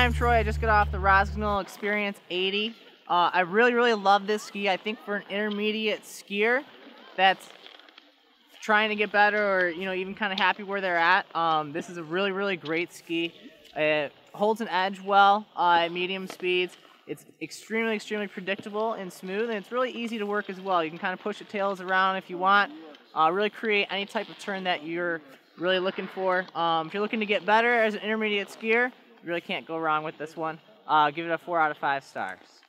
I'm Troy. I just got off the Rossignol Experience 80. I really love this ski. I think for an intermediate skier that's trying to get better or even kind of happy where they're at, this is a really great ski. It holds an edge well at medium speeds. It's extremely predictable and smooth, and it's really easy to work as well. You can kind of push the tails around if you want. Really create any type of turn that you're really looking for. If you're looking to get better as an intermediate skier, you really can't go wrong with this one. Give it a 4 out of 5 stars.